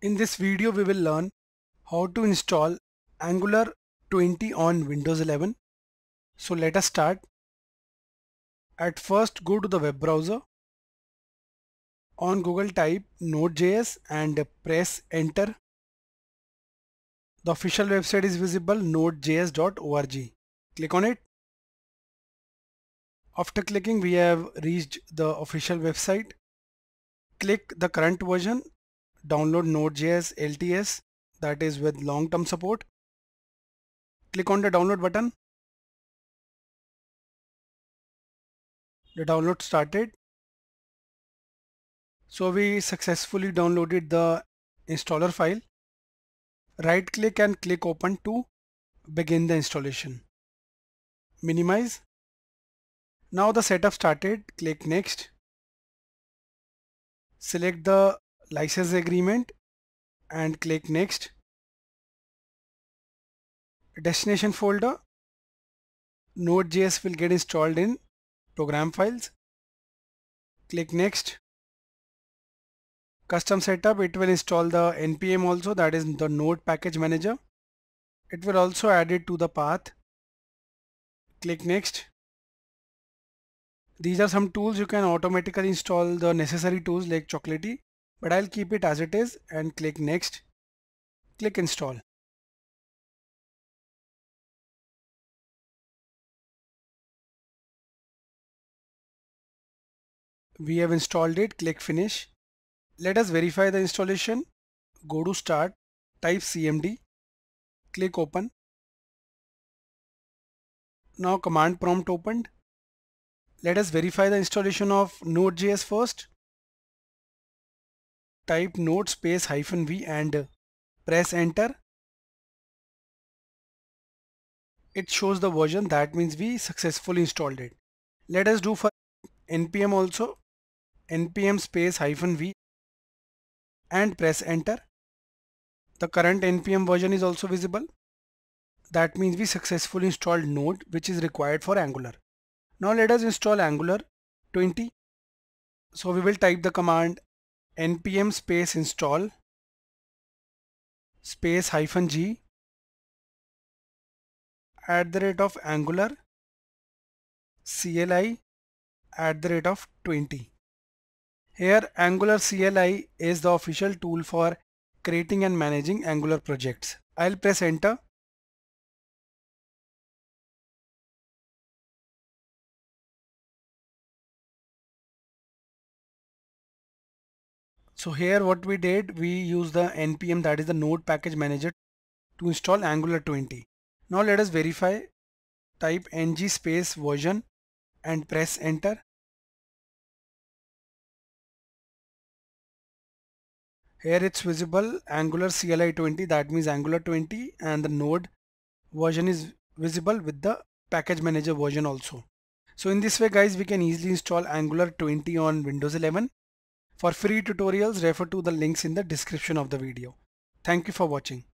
In this video we will learn how to install Angular 20 on Windows 11. So let us start. At first go to the web browser. On Google type nodejs and press enter. The official website is visible, nodejs.org. Click on it. After clicking we have reached the official website. Click the current version. Download Node.js LTS, that is with long-term support. Click on the download button. The download started. So we successfully downloaded the installer file. Right click and click open to begin the installation. Minimize. Now the setup started. Click next. Select the license agreement and click next. Destination folder. Node.js will get installed in program files. Click next. Custom setup, it will install the npm also, that is the node package manager. It will also add it to the path. Click next. These are some tools. You can automatically install the necessary tools like Chocolatey, but I'll keep it as it is and click next. Click install. We have installed it. Click finish. Let us verify the installation. Go to start, type cmd, click open. Now command prompt opened. Let us verify the installation of Node.js first. Type node space -v and press enter. It shows the version, that means we successfully installed it. Let us do for npm also. Npm space -v and press enter. The current npm version is also visible. That means we successfully installed Node, which is required for Angular. Now let us install Angular 20. So we will type the command npm space install space -g @ Angular CLI @20. Here Angular CLI is the official tool for creating and managing Angular projects. I'll press enter. So here what we did, we used the npm, that is the node package manager, to install Angular 20. Now let us verify. Type ng space version and press enter. Here it's visible Angular CLI 20, that means Angular 20 and the node version is visible with the package manager version also. So in this way guys, we can easily install Angular 20 on Windows 11. For free tutorials, refer to the links in the description of the video. Thank you for watching.